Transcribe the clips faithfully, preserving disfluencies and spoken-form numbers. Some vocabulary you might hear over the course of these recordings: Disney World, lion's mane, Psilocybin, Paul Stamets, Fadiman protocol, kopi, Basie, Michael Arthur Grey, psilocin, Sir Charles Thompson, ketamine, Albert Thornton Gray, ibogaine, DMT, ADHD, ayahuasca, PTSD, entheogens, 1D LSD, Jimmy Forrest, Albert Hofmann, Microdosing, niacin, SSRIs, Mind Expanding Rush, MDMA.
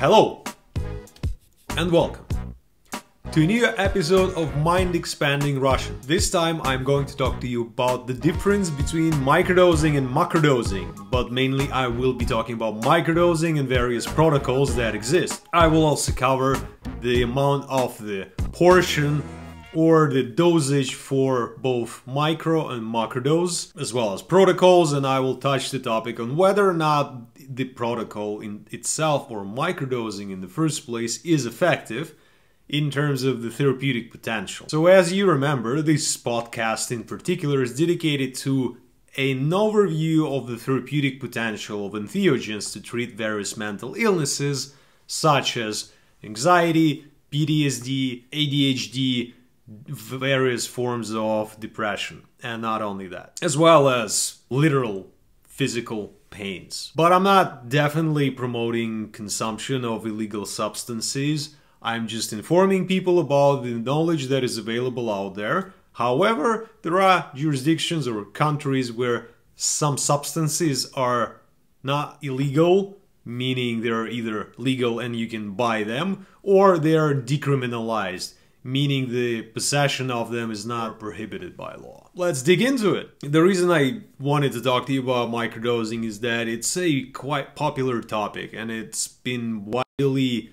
Hello and welcome to a new episode of Mind Expanding Rush. This time I'm going to talk to you about the difference between microdosing and macrodosing, but mainly I will be talking about microdosing and various protocols that exist. I will also cover the amount of the portion or the dosage for both micro and macrodose, as well as protocols, and I will touch the topic on whether or not the protocol in itself or microdosing in the first place is effective in terms of the therapeutic potential. So as you remember, this podcast in particular is dedicated to an overview of the therapeutic potential of entheogens to treat various mental illnesses such as anxiety, P T S D, A D H D, various forms of depression, and not only that, as well as literal physical pains. But I'm not definitely promoting consumption of illegal substances. I'm just informing people about the knowledge that is available out there. However, there are jurisdictions or countries where some substances are not illegal, meaning they're either legal and you can buy them, or they are decriminalized, meaning the possession of them is not prohibited by law. Let's dig into it. The reason I wanted to talk to you about microdosing is that it's a quite popular topic and it's been widely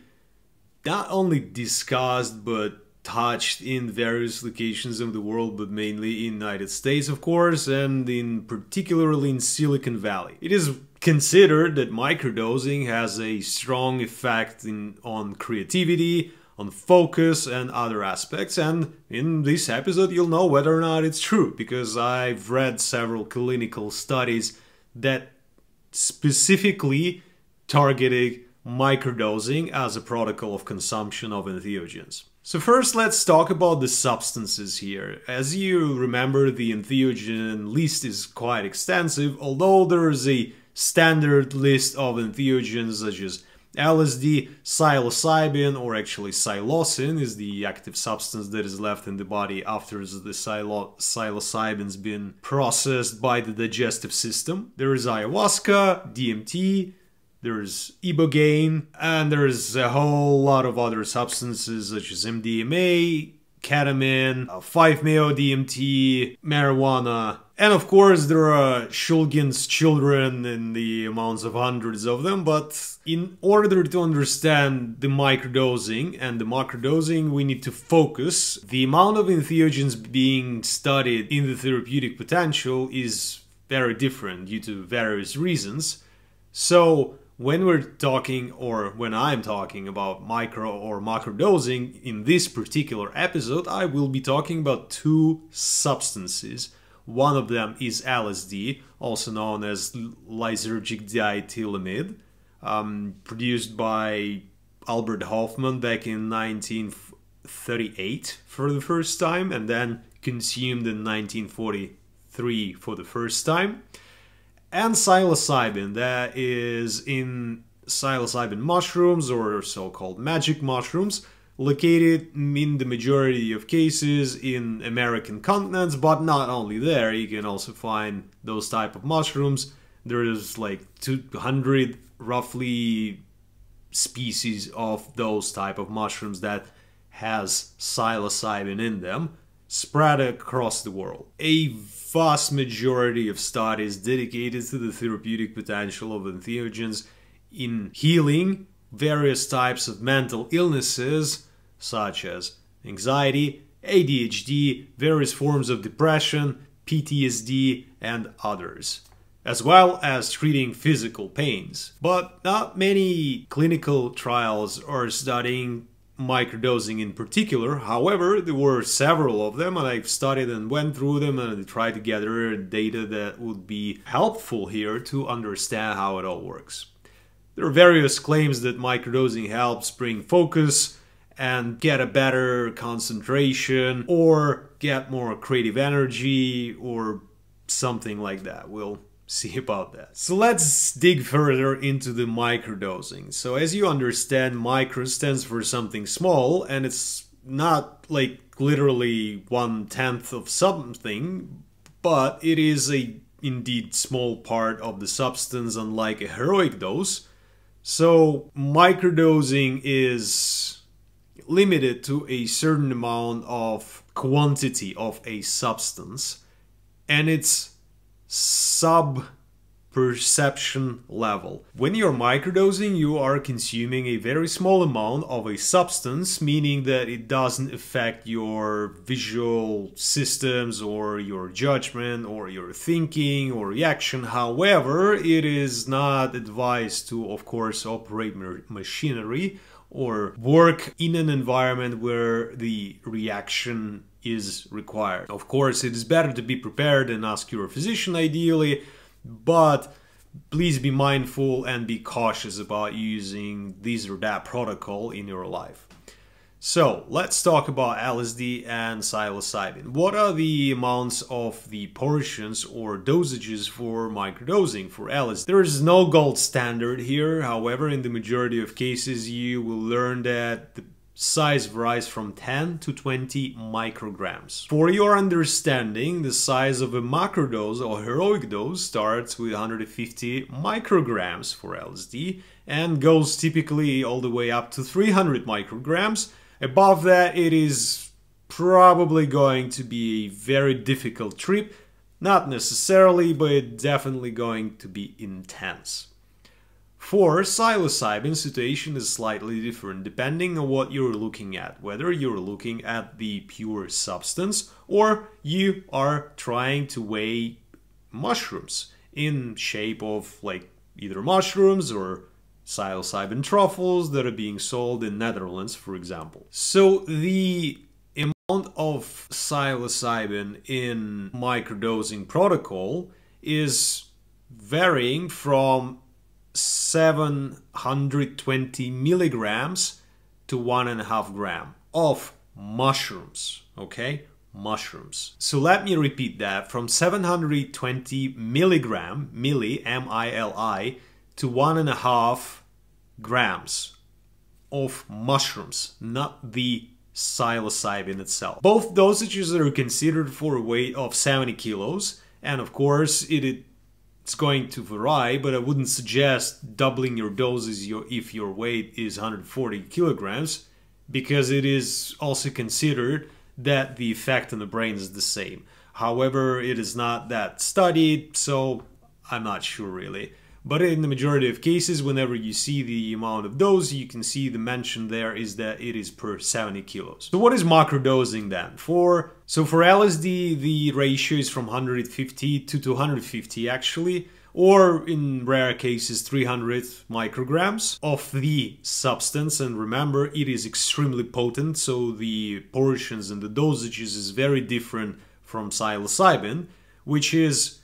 not only discussed but touched in various locations of the world, but mainly in the United States, of course, and in particularly in Silicon Valley. It is considered that microdosing has a strong effect in, on creativity, on focus and other aspects, and in this episode you'll know whether or not it's true, because I've read several clinical studies that specifically targeted microdosing as a protocol of consumption of entheogens. So first let's talk about the substances here. As you remember, the entheogen list is quite extensive, although there is a standard list of entheogens such as L S D, psilocybin, or actually psilocin is the active substance that is left in the body after the psilo psilocybin's been processed by the digestive system. There is ayahuasca, D M T, there's ibogaine, and there's a whole lot of other substances such as M D M A, ketamine, five-meo D M T, marijuana, and of course there are Shulgin's children in the amounts of hundreds of them. But in order to understand the microdosing and the macrodosing, we need to focus. The amount of entheogens being studied in the therapeutic potential is very different due to various reasons. So when we're talking, or when I'm talking about micro or macrodosing in this particular episode, I will be talking about two substances. One of them is L S D, also known as lysergic diethylamide, um, produced by Albert Hofmann back in nineteen thirty-eight for the first time, and then consumed in nineteen forty-three for the first time. And psilocybin, that is in psilocybin mushrooms, or so-called magic mushrooms, located in the majority of cases in American continents, but not only there. You can also find those type of mushrooms. There's like two hundred roughly species of those type of mushrooms that has psilocybin in them, spread across the world. A vast majority of studies dedicated to the therapeutic potential of entheogens in healing various types of mental illnesses such as anxiety, A D H D, various forms of depression, P T S D, and others, as well as treating physical pains. But not many clinical trials are studying microdosing in particular. However, there were several of them, and I've studied and went through them and tried to gather data that would be helpful here to understand how it all works. There are various claims that microdosing helps bring focus and get a better concentration or get more creative energy or something like that. We'll see about that. So let's dig further into the microdosing. So as you understand, micro stands for something small, and it's not like literally one tenth of something, but it is a indeed small part of the substance, unlike a heroic dose. So microdosing is limited to a certain amount of quantity of a substance and its sub-perception level. When you're microdosing, you are consuming a very small amount of a substance, meaning that it doesn't affect your visual systems or your judgment or your thinking or reaction. However, it is not advised to, of course, operate machinery or work in an environment where the reaction is required. Of course, it is better to be prepared and ask your physician ideally, but please be mindful and be cautious about using this or that protocol in your life. So let's talk about L S D and psilocybin. What are the amounts of the portions or dosages for microdosing for L S D? There is no gold standard here. However, in the majority of cases, you will learn that the size varies from ten to twenty micrograms. For your understanding, the size of a macrodose or heroic dose starts with one hundred fifty micrograms for L S D and goes typically all the way up to three hundred micrograms. Above that, it is probably going to be a very difficult trip. Not necessarily, but it's definitely going to be intense. For psilocybin, situation is slightly different depending on what you're looking at, whether you're looking at the pure substance or you are trying to weigh mushrooms in shape of like either mushrooms or psilocybin truffles that are being sold in Netherlands, for example. So the amount of psilocybin in microdosing protocol is varying from seven hundred twenty milligrams to one and a half gram of mushrooms, okay? Mushrooms. So let me repeat that, from seven hundred twenty milligram, milli, M I L I, to one and a half grams of mushrooms, not the psilocybin itself. Both dosages are considered for a weight of seventy kilos, and of course it is It's going to vary, but I wouldn't suggest doubling your doses if your weight is one hundred forty kilograms, because it is also considered that the effect on the brain is the same. However, it is not that studied, so I'm not sure really. But in the majority of cases, whenever you see the amount of dose, you can see the mention there is that it is per seventy kilos. So what is macrodosing then? For so for L S D, the ratio is from one hundred fifty to two hundred fifty actually, or in rare cases three hundred micrograms of the substance. And remember, it is extremely potent, so the portions and the dosages is very different from psilocybin, which is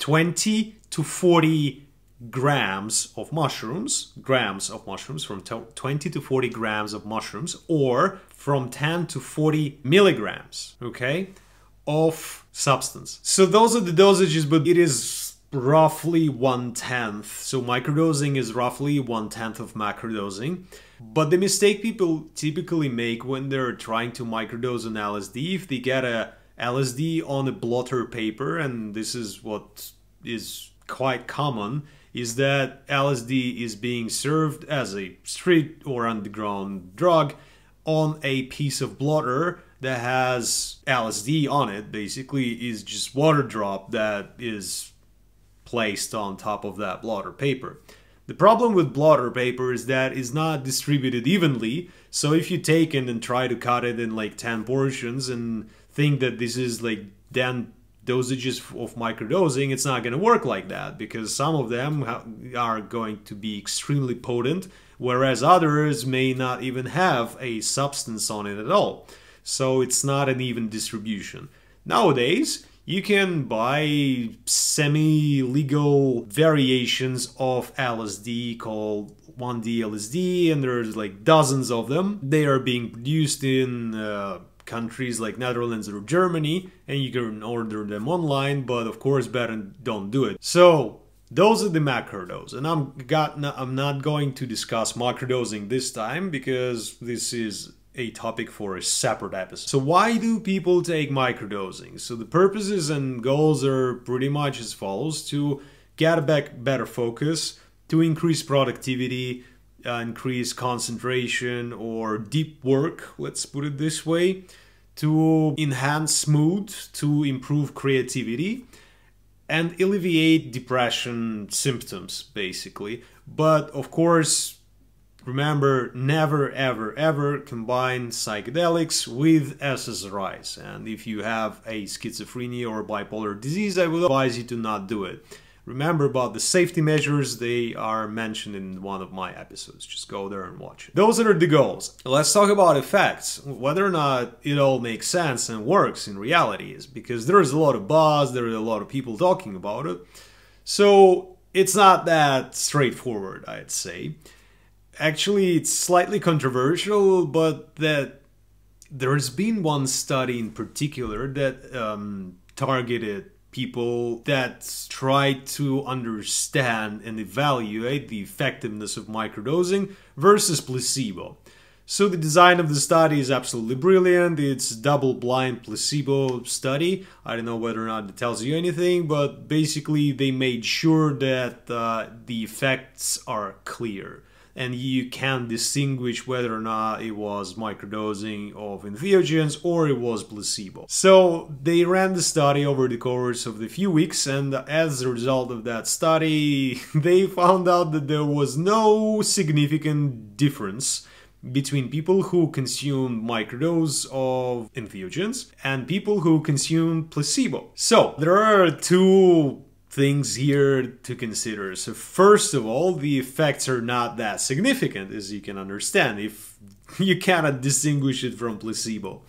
twenty to forty grams of mushrooms, grams of mushrooms, from twenty to forty grams of mushrooms, or from ten to forty milligrams, okay, of substance. So those are the dosages, but it is roughly one-tenth. So microdosing is roughly one-tenth of macrodosing. But the mistake people typically make when they're trying to microdose an L S D, if they get a L S D on a blotter paper, and this is what is quite common, is that L S D is being served as a street or underground drug on a piece of blotter that has L S D on it. Basically is just water drop that is placed on top of that blotter paper. The problem with blotter paper is that it's not distributed evenly, so if you take it and try to cut it in like ten portions and think that this is like then dosages of microdosing, it's not going to work like that, because some of them are going to be extremely potent, whereas others may not even have a substance on it at all. So it's not an even distribution. Nowadays, you can buy semi-legal variations of L S D called one D L S D, and there's like dozens of them. They are being produced in uh, countries like Netherlands or Germany, and you can order them online, but of course better don't do it. So those are the macrodose, and I'm got I'm not going to discuss macrodosing this time because this is a topic for a separate episode. So why do people take microdosing? So the purposes and goals are pretty much as follows: to get back better focus, to increase productivity, uh, increase concentration or deep work, let's put it this way, to enhance mood, to improve creativity and alleviate depression symptoms, basically. But of course, remember, never, ever, ever combine psychedelics with S S R Is. And if you have a schizophrenia or bipolar disease, I would advise you to not do it. Remember about the safety measures, they are mentioned in one of my episodes. Just go there and watch it. Those are the goals. Let's talk about effects. Whether or not it all makes sense and works in reality is because there is a lot of buzz, there are a lot of people talking about it. So it's not that straightforward, I'd say. Actually, it's slightly controversial, but that there's been one study in particular that um, targeted people that try to understand and evaluate the effectiveness of microdosing versus placebo. So the design of the study is absolutely brilliant. It's a double-blind placebo study. I don't know whether or not it tells you anything, but basically they made sure that uh, the effects are clear and you can distinguish whether or not it was microdosing of entheogens or it was placebo. So they ran the study over the course of the few weeks, and as a result of that study, they found out that there was no significant difference between people who consumed microdose of entheogens and people who consumed placebo. So there are two things here to consider. So first of all, the effects are not that significant, as you can understand, if you cannot distinguish it from placebo.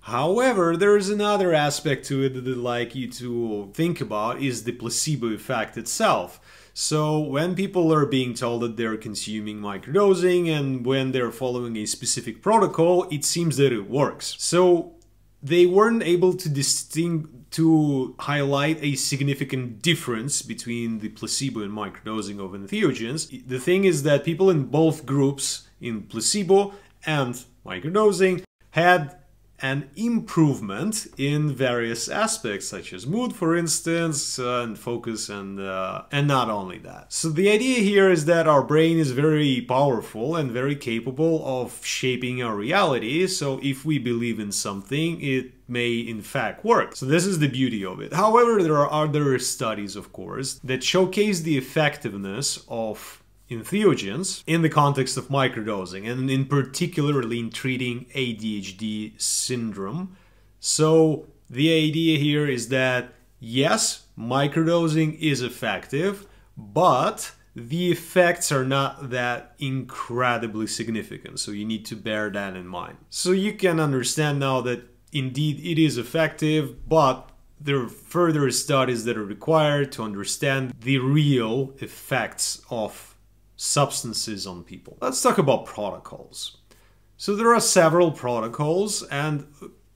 However, there is another aspect to it that I'd like you to think about, is the placebo effect itself. So when people are being told that they're consuming microdosing and when they're following a specific protocol, it seems that it works. So they weren't able to distinguish, to highlight a significant difference between the placebo and microdosing of entheogens. The thing is that people in both groups, in placebo and microdosing, had an improvement in various aspects, such as mood, for instance, uh, and focus, and uh, and not only that. So the idea here is that our brain is very powerful and very capable of shaping our reality, so if we believe in something, it may in fact work. So this is the beauty of it. However, there are other studies, of course, that showcase the effectiveness of entheogens in the context of microdosing, and in particularly in treating A D H D syndrome. So the idea here is that yes, microdosing is effective, but the effects are not that incredibly significant. So you need to bear that in mind. So you can understand now that indeed it is effective, but there are further studies that are required to understand the real effects of substances on people. Let's talk about protocols. So there are several protocols, and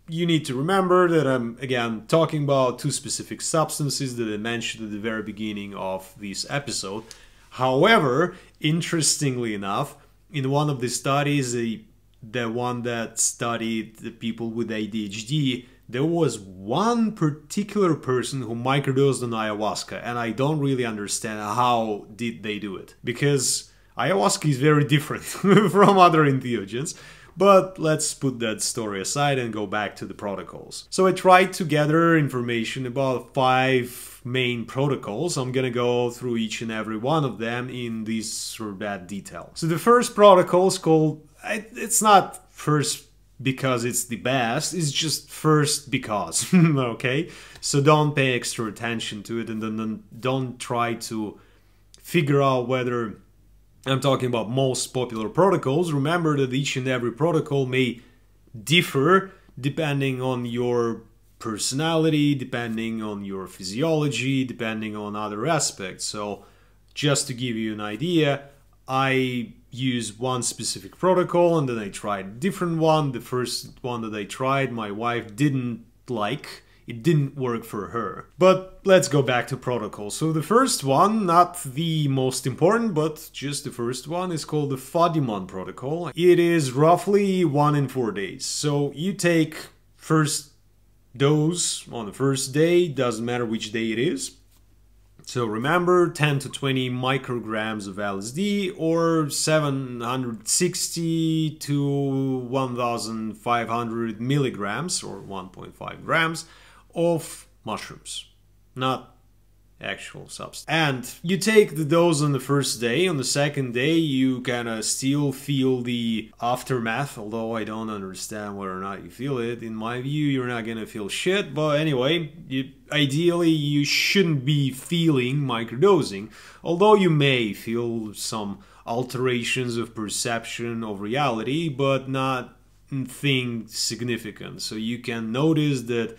you need to remember that I'm again talking about two specific substances that I mentioned at the very beginning of this episode. However, interestingly enough, in one of the studies, the, the one that studied the people with A D H D, there was one particular person who microdosed on ayahuasca, and I don't really understand how did they do it, because ayahuasca is very different from other entheogens. But let's put that story aside and go back to the protocols. So I tried to gather information about five main protocols. I'm gonna go through each and every one of them in this or that detail. So the first protocol is called, it's not first because it's the best, it's just first because, okay? So don't pay extra attention to it, and then don't try to figure out whether I'm talking about most popular protocols. Remember that each and every protocol may differ depending on your personality, depending on your physiology, depending on other aspects. So just to give you an idea, I use one specific protocol and then I tried a different one. The first one that I tried, my wife didn't like. It didn't work for her. But let's go back to protocols. So the first one, not the most important, but just the first one, is called the Fadiman protocol. It is roughly one in four days. So you take first dose on the first day, doesn't matter which day it is. So remember, ten to twenty micrograms of L S D or seven hundred sixty to one thousand five hundred milligrams or one point five grams of mushrooms, not actual substance. And you take the dose on the first day. On the second day, you kind of still feel the aftermath, although I don't understand whether or not you feel it. In my view, you're not gonna feel shit, but anyway, you, ideally you shouldn't be feeling microdosing, although you may feel some alterations of perception of reality, but not anything significant. So you can notice that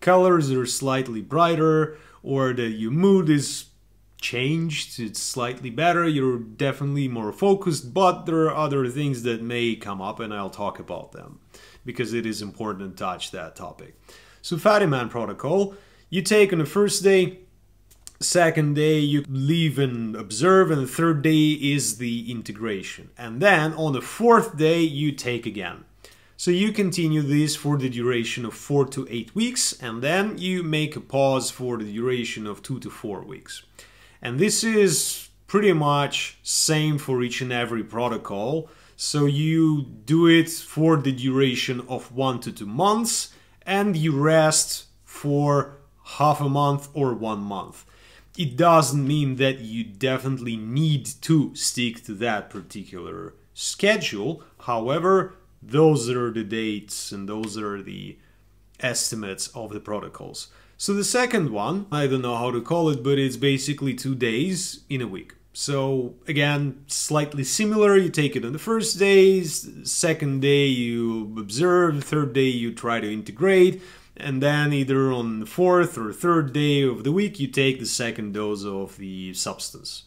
colors are slightly brighter, or that your mood is changed, it's slightly better, you're definitely more focused, but there are other things that may come up and I'll talk about them because it is important to touch that topic. So Fadiman protocol, you take on the first day, second day you leave and observe, and the third day is the integration. And then on the fourth day you take again. So you continue this for the duration of four to eight weeks, and then you make a pause for the duration of two to four weeks. And this is pretty much same for each and every protocol. So you do it for the duration of one to two months, and you rest for half a month or one month. It doesn't mean that you definitely need to stick to that particular schedule, however, those are the dates and those are the estimates of the protocols. So the second one, I don't know how to call it, but it's basically two days in a week. So again, slightly similar, you take it on the first day, second day you observe, third day you try to integrate, and then either on the fourth or third day of the week you take the second dose of the substance.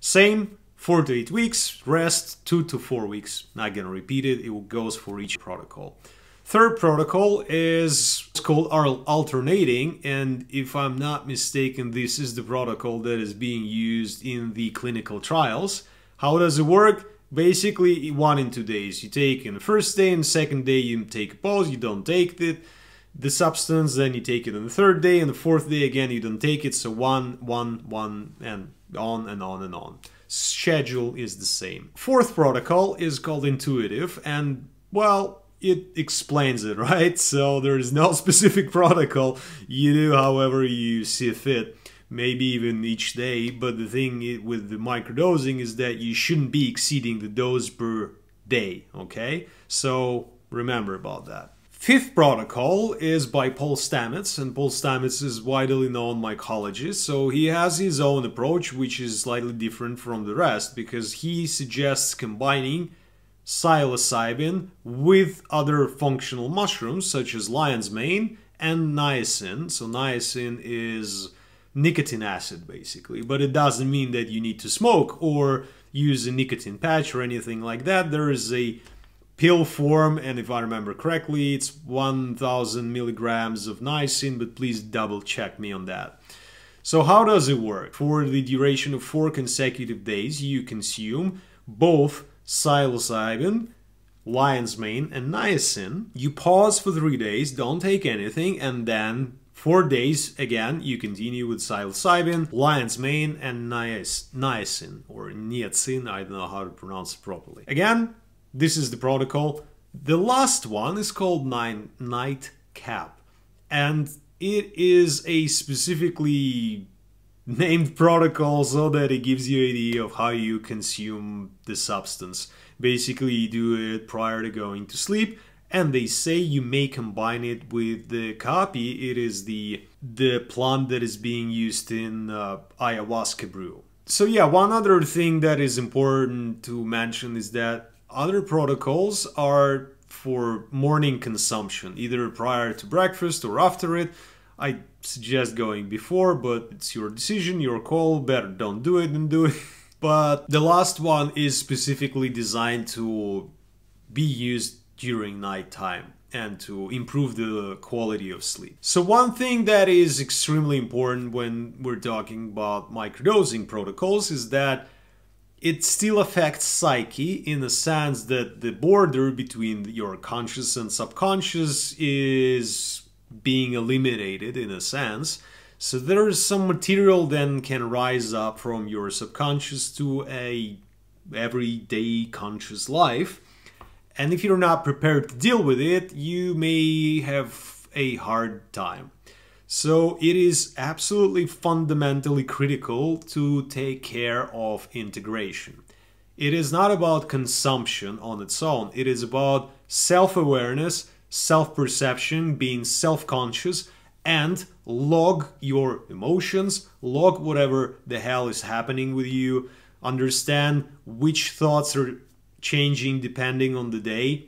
Same. Four to eight weeks, rest two to four weeks. Not gonna repeat it, it goes for each protocol. Third protocol is what's called alternating, and if I'm not mistaken, this is the protocol that is being used in the clinical trials. How does it work? Basically, one in two days. You take in the first day, and the second day you take a pause, you don't take it, the substance, then you take it on the third day, and the fourth day again you don't take it, so one, one, one, and on and on and on. Schedule is the same. Fourth protocol is called intuitive, and well, it explains it, right? So there is no specific protocol. You do however you see fit, maybe even each day, but the thing with the microdosing is that you shouldn't be exceeding the dose per day, okay? So remember about that. Fifth protocol is by Paul Stamets, and Paul Stamets is widely known mycologist, so he has his own approach which is slightly different from the rest because he suggests combining psilocybin with other functional mushrooms such as lion's mane and niacin. So niacin is nicotine acid basically, but it doesn't mean that you need to smoke or use a nicotine patch or anything like that. There is a pill form, and if I remember correctly, it's one thousand milligrams of niacin, but please double check me on that. So how does it work? For the duration of four consecutive days, you consume both psilocybin, lion's mane, and niacin. You pause for three days, don't take anything, and then four days, again, you continue with psilocybin, lion's mane, and niacin, or niacin, I don't know how to pronounce it properly. Again, this is the protocol. The last one is called nightcap, and it is a specifically named protocol so that it gives you an idea of how you consume the substance. Basically, you do it prior to going to sleep, and they say you may combine it with the kopi. It is the, the plant that is being used in uh, ayahuasca brew. So yeah, one other thing that is important to mention is that other protocols are for morning consumption, either prior to breakfast or after it. I suggest going before, but it's your decision, your call. Better don't do it than do it. But the last one is specifically designed to be used during nighttime and to improve the quality of sleep. So one thing that is extremely important when we're talking about microdosing protocols is that it still affects psyche in the sense that the border between your conscious and subconscious is being eliminated in a sense. So there is some material then can rise up from your subconscious to a everyday conscious life. And if you're not prepared to deal with it, you may have a hard time. So it is absolutely fundamentally critical to take care of integration. It is not about consumption on its own. It is about self-awareness, self-perception, being self-conscious, and log your emotions, log whatever the hell is happening with you, understand which thoughts are changing depending on the day.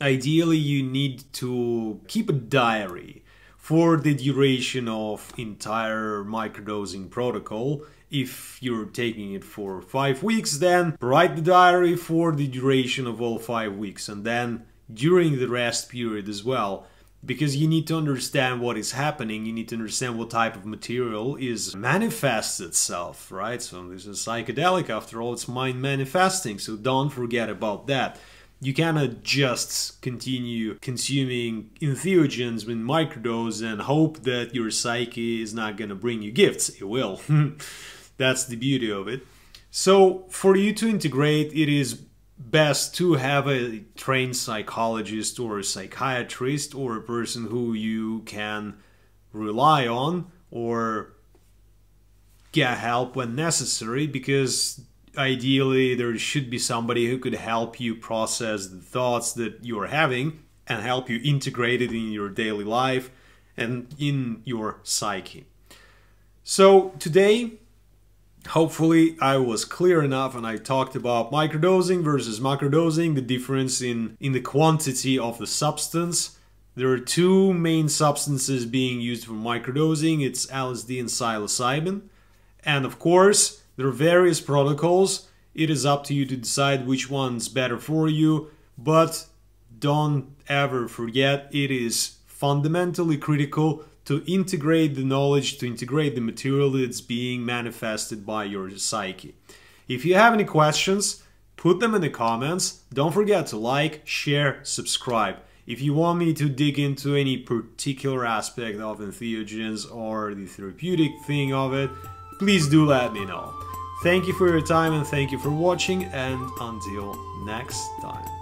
Ideally, you need to keep a diary for the duration of entire microdosing protocol. If you're taking it for five weeks, then write the diary for the duration of all five weeks and then during the rest period as well. Because you need to understand what is happening, you need to understand what type of material is manifests itself, right? So this is psychedelic, after all, it's mind manifesting, so don't forget about that. You cannot just continue consuming entheogens with microdose and hope that your psyche is not gonna bring you gifts. It will. That's the beauty of it. So for you to integrate, it is best to have a trained psychologist or a psychiatrist or a person who you can rely on or get help when necessary, because ideally there should be somebody who could help you process the thoughts that you're having and help you integrate it in your daily life and in your psyche. So today, hopefully I was clear enough and I talked about microdosing versus macrodosing, the difference in, in the quantity of the substance. There are two main substances being used for microdosing, it's L S D and psilocybin. And of course, there are various protocols. It is up to you to decide which one's better for you, but don't ever forget, it is fundamentally critical to integrate the knowledge, to integrate the material that's being manifested by your psyche. If you have any questions, put them in the comments. Don't forget to like, share, subscribe. If you want me to dig into any particular aspect of entheogens or the therapeutic thing of it, please do let me know. Thank you for your time and thank you for watching, and until next time.